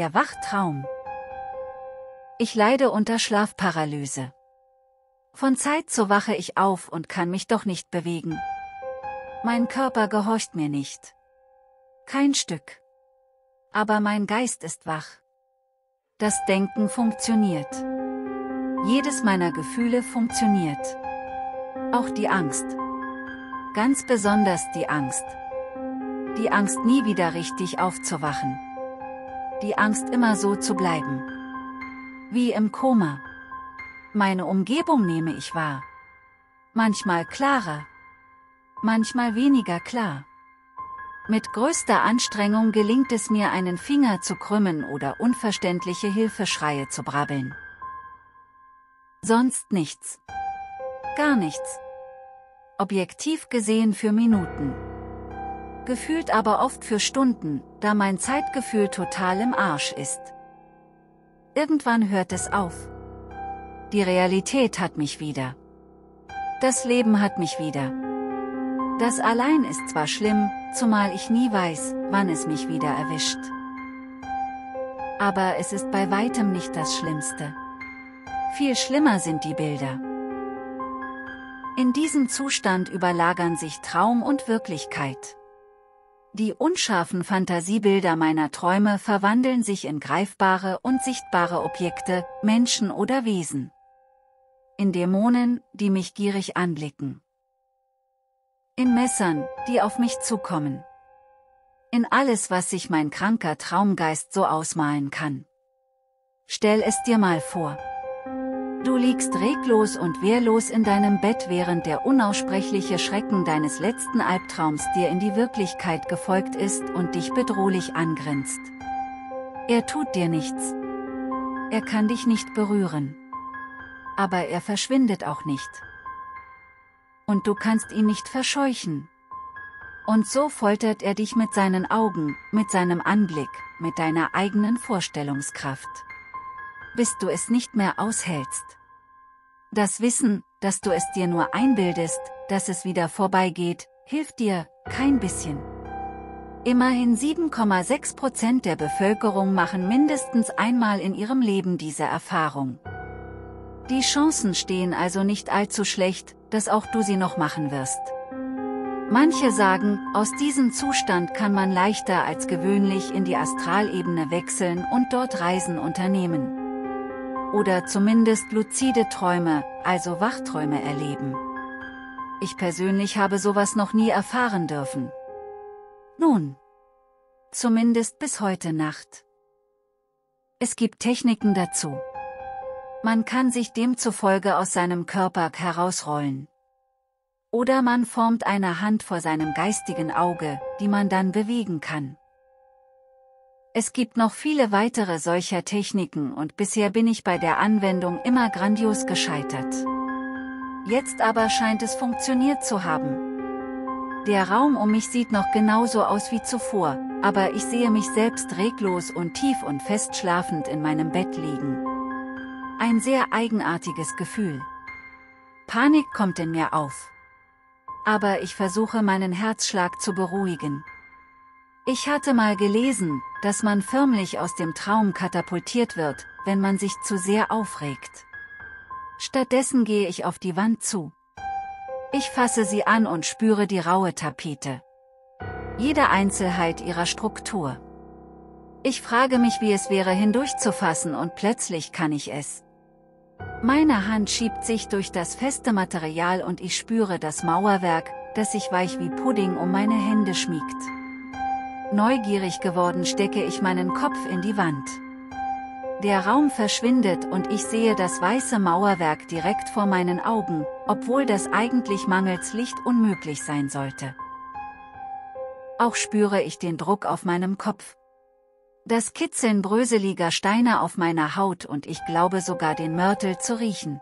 Der Wachtraum. Ich leide unter Schlafparalyse. Von Zeit zu wache ich auf und kann mich doch nicht bewegen. Mein Körper gehorcht mir nicht. Kein Stück. Aber mein Geist ist wach. Das Denken funktioniert. Jedes meiner Gefühle funktioniert. Auch die Angst. Ganz besonders die Angst. Die Angst, nie wieder richtig aufzuwachen. Die Angst, immer so zu bleiben. Wie im Koma. Meine Umgebung nehme ich wahr. Manchmal klarer. Manchmal weniger klar. Mit größter Anstrengung gelingt es mir, einen Finger zu krümmen oder unverständliche Hilfeschreie zu brabbeln. Sonst nichts. Gar nichts. Objektiv gesehen für Minuten. Gefühlt aber oft für Stunden, da mein Zeitgefühl total im Arsch ist. Irgendwann hört es auf. Die Realität hat mich wieder. Das Leben hat mich wieder. Das allein ist zwar schlimm, zumal ich nie weiß, wann es mich wieder erwischt. Aber es ist bei weitem nicht das Schlimmste. Viel schlimmer sind die Bilder. In diesem Zustand überlagern sich Traum und Wirklichkeit. Die unscharfen Fantasiebilder meiner Träume verwandeln sich in greifbare und sichtbare Objekte, Menschen oder Wesen. In Dämonen, die mich gierig anblicken. In Messern, die auf mich zukommen. In alles, was sich mein kranker Traumgeist so ausmalen kann. Stell es dir mal vor. Du liegst reglos und wehrlos in deinem Bett, während der unaussprechliche Schrecken deines letzten Albtraums dir in die Wirklichkeit gefolgt ist und dich bedrohlich angrinst. Er tut dir nichts. Er kann dich nicht berühren. Aber er verschwindet auch nicht. Und du kannst ihn nicht verscheuchen. Und so foltert er dich mit seinen Augen, mit seinem Anblick, mit deiner eigenen Vorstellungskraft. Bis du es nicht mehr aushältst. Das Wissen, dass du es dir nur einbildest, dass es wieder vorbeigeht, hilft dir kein bisschen. Immerhin 7,6% der Bevölkerung machen mindestens einmal in ihrem Leben diese Erfahrung. Die Chancen stehen also nicht allzu schlecht, dass auch du sie noch machen wirst. Manche sagen, aus diesem Zustand kann man leichter als gewöhnlich in die Astralebene wechseln und dort Reisen unternehmen. Oder zumindest luzide Träume, also Wachträume erleben. Ich persönlich habe sowas noch nie erfahren dürfen. Nun, zumindest bis heute Nacht. Es gibt Techniken dazu. Man kann sich demzufolge aus seinem Körper herausrollen. Oder man formt eine Hand vor seinem geistigen Auge, die man dann bewegen kann. Es gibt noch viele weitere solcher Techniken und bisher bin ich bei der Anwendung immer grandios gescheitert. Jetzt aber scheint es funktioniert zu haben. Der Raum um mich sieht noch genauso aus wie zuvor, aber ich sehe mich selbst reglos und tief und fest schlafend in meinem Bett liegen. Ein sehr eigenartiges Gefühl. Panik kommt in mir auf. Aber ich versuche, meinen Herzschlag zu beruhigen. Ich hatte mal gelesen, dass man förmlich aus dem Traum katapultiert wird, wenn man sich zu sehr aufregt. Stattdessen gehe ich auf die Wand zu. Ich fasse sie an und spüre die raue Tapete. Jede Einzelheit ihrer Struktur. Ich frage mich, wie es wäre, hindurchzufassen, und plötzlich kann ich es. Meine Hand schiebt sich durch das feste Material und ich spüre das Mauerwerk, das sich weich wie Pudding um meine Hände schmiegt. Neugierig geworden stecke ich meinen Kopf in die Wand. Der Raum verschwindet und ich sehe das weiße Mauerwerk direkt vor meinen Augen, obwohl das eigentlich mangels Licht unmöglich sein sollte. Auch spüre ich den Druck auf meinem Kopf. Das Kitzeln bröseliger Steine auf meiner Haut und ich glaube sogar, den Mörtel zu riechen.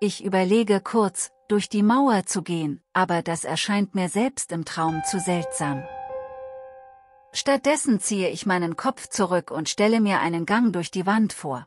Ich überlege kurz, durch die Mauer zu gehen, aber das erscheint mir selbst im Traum zu seltsam. Stattdessen ziehe ich meinen Kopf zurück und stelle mir einen Gang durch die Wand vor.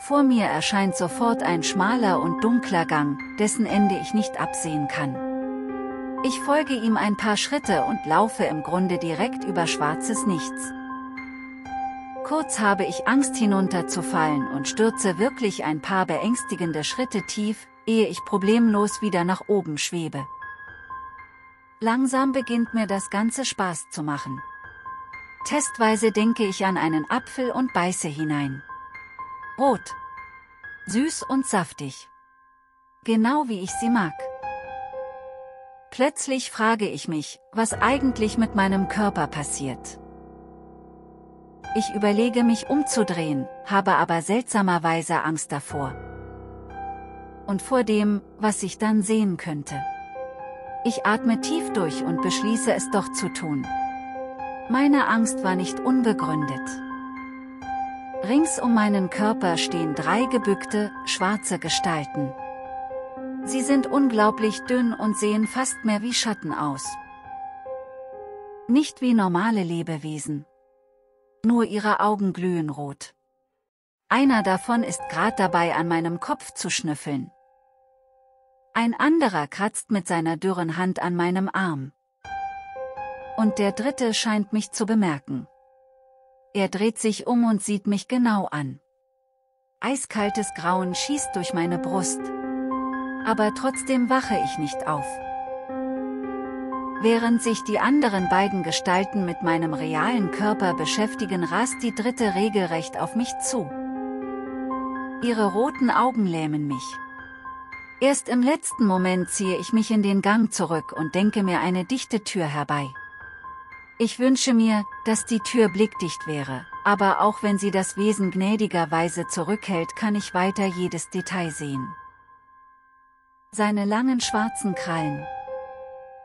Vor mir erscheint sofort ein schmaler und dunkler Gang, dessen Ende ich nicht absehen kann. Ich folge ihm ein paar Schritte und laufe im Grunde direkt über schwarzes Nichts. Kurz habe ich Angst hinunterzufallen und stürze wirklich ein paar beängstigende Schritte tief, ehe ich problemlos wieder nach oben schwebe. Langsam beginnt mir das Ganze Spaß zu machen. Testweise denke ich an einen Apfel und beiße hinein. Rot. Süß und saftig. Genau wie ich sie mag. Plötzlich frage ich mich, was eigentlich mit meinem Körper passiert. Ich überlege mich umzudrehen, habe aber seltsamerweise Angst davor. Und vor dem, was ich dann sehen könnte. Ich atme tief durch und beschließe es doch zu tun. Meine Angst war nicht unbegründet. Rings um meinen Körper stehen drei gebückte, schwarze Gestalten. Sie sind unglaublich dünn und sehen fast mehr wie Schatten aus. Nicht wie normale Lebewesen. Nur ihre Augen glühen rot. Einer davon ist gerade dabei, an meinem Kopf zu schnüffeln. Ein anderer kratzt mit seiner dürren Hand an meinem Arm. Und der dritte scheint mich zu bemerken. Er dreht sich um und sieht mich genau an. Eiskaltes Grauen schießt durch meine Brust. Aber trotzdem wache ich nicht auf. Während sich die anderen beiden Gestalten mit meinem realen Körper beschäftigen, rast die dritte regelrecht auf mich zu. Ihre roten Augen lähmen mich. Erst im letzten Moment ziehe ich mich in den Gang zurück und denke mir eine dichte Tür herbei. Ich wünsche mir, dass die Tür blickdicht wäre, aber auch wenn sie das Wesen gnädigerweise zurückhält, kann ich weiter jedes Detail sehen. Seine langen schwarzen Krallen,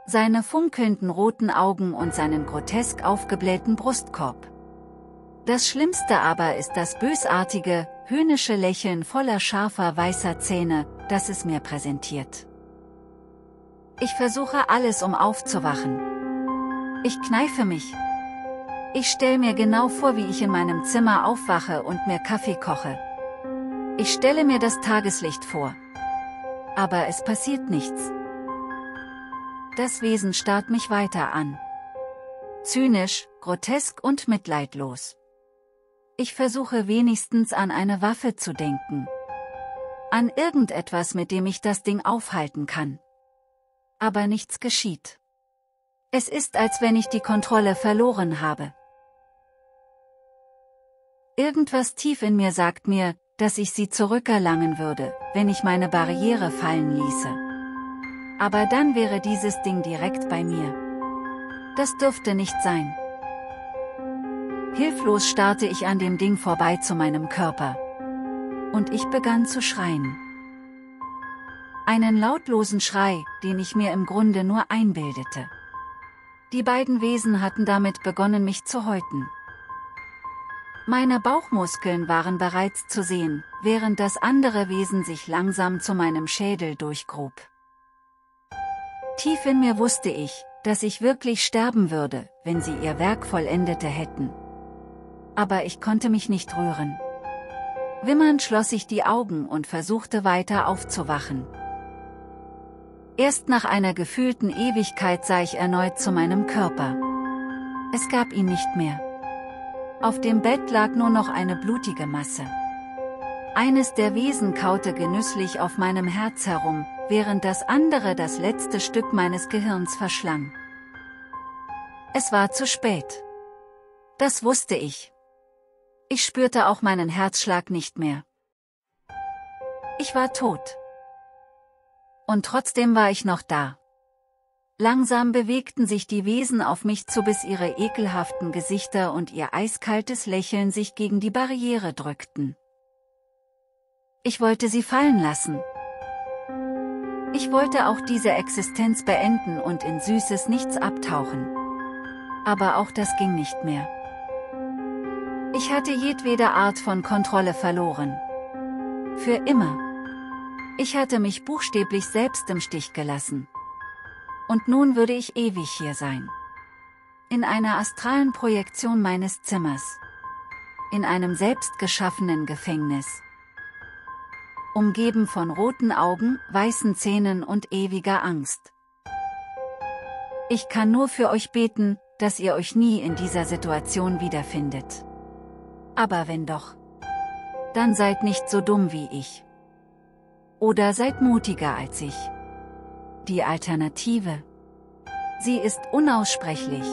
seine funkelnden roten Augen und seinen grotesk aufgeblähten Brustkorb. Das Schlimmste aber ist das bösartige, höhnische Lächeln voller scharfer weißer Zähne, das es mir präsentiert. Ich versuche alles, um aufzuwachen. Ich kneife mich. Ich stelle mir genau vor, wie ich in meinem Zimmer aufwache und mir Kaffee koche. Ich stelle mir das Tageslicht vor. Aber es passiert nichts. Das Wesen starrt mich weiter an. Zynisch, grotesk und mitleidlos. Ich versuche wenigstens an eine Waffe zu denken. An irgendetwas, mit dem ich das Ding aufhalten kann. Aber nichts geschieht. Es ist, als wenn ich die Kontrolle verloren habe. Irgendwas tief in mir sagt mir, dass ich sie zurückerlangen würde, wenn ich meine Barriere fallen ließe. Aber dann wäre dieses Ding direkt bei mir. Das dürfte nicht sein. Hilflos starrte ich an dem Ding vorbei zu meinem Körper. Und ich begann zu schreien. Einen lautlosen Schrei, den ich mir im Grunde nur einbildete. Die beiden Wesen hatten damit begonnen, mich zu häuten. Meine Bauchmuskeln waren bereits zu sehen, während das andere Wesen sich langsam zu meinem Schädel durchgrub. Tief in mir wusste ich, dass ich wirklich sterben würde, wenn sie ihr Werk vollendete hätten. Aber ich konnte mich nicht rühren. Wimmernd schloss ich die Augen und versuchte weiter aufzuwachen. Erst nach einer gefühlten Ewigkeit sah ich erneut zu meinem Körper. Es gab ihn nicht mehr. Auf dem Bett lag nur noch eine blutige Masse. Eines der Wesen kaute genüsslich auf meinem Herz herum, während das andere das letzte Stück meines Gehirns verschlang. Es war zu spät. Das wusste ich. Ich spürte auch meinen Herzschlag nicht mehr. Ich war tot. Und trotzdem war ich noch da. Langsam bewegten sich die Wesen auf mich zu, bis ihre ekelhaften Gesichter und ihr eiskaltes Lächeln sich gegen die Barriere drückten. Ich wollte sie fallen lassen. Ich wollte auch diese Existenz beenden und in süßes Nichts abtauchen. Aber auch das ging nicht mehr. Ich hatte jedwede Art von Kontrolle verloren. Für immer. Ich hatte mich buchstäblich selbst im Stich gelassen. Und nun würde ich ewig hier sein. In einer astralen Projektion meines Zimmers. In einem selbstgeschaffenen Gefängnis. Umgeben von roten Augen, weißen Zähnen und ewiger Angst. Ich kann nur für euch beten, dass ihr euch nie in dieser Situation wiederfindet. Aber wenn doch, dann seid nicht so dumm wie ich. Oder seid mutiger als ich. Die Alternative, sie ist unaussprechlich.